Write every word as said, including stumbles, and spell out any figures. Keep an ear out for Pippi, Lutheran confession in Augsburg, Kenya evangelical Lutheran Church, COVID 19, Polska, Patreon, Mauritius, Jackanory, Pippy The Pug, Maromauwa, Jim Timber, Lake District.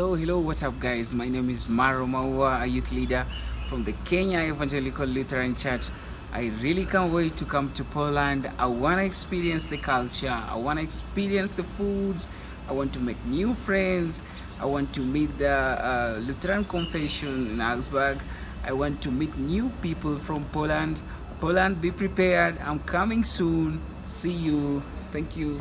Hello, hello, what's up guys? My name is Maromauwa, a youth leader from the Kenya Evangelical Lutheran Church. I really can't wait to come to Poland. I want to experience the culture. I want to experience the foods. I want to make new friends. I want to meet the uh, Lutheran confession in Augsburg. I want to meet new people from Poland. Poland, be prepared. I'm coming soon. See you. Thank you.